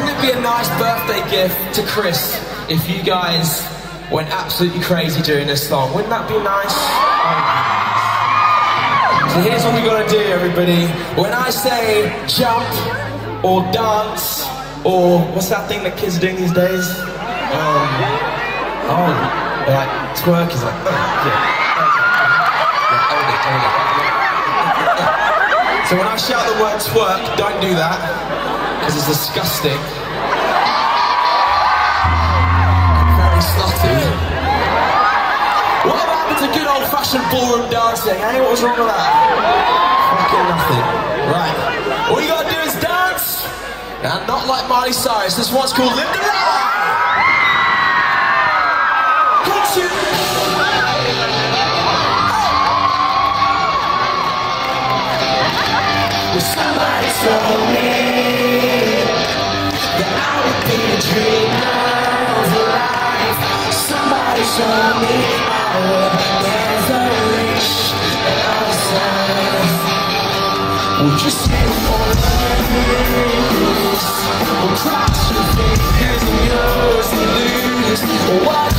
Wouldn't it be a nice birthday gift to Chris if you guys went absolutely crazy doing this song? Wouldn't that be nice? So here's what we gotta do, everybody. When I say jump or dance or what's that thing that kids are doing these days? They're like twerk is like yeah. So when I shout the word twerk, don't do that, because it's disgusting. Very slutty. What happened to good old-fashioned ballroom dancing? Hey, what was wrong with that? Fucking nothing. Right. All you gotta do is dance! Now, not like Miley Cyrus. This one's called Linda Rock! Somebody told me that I would be a dreamer of life. Somebody told me I would never reach the other side. We'll just take for years. We'll cross your fingers and yours and lose.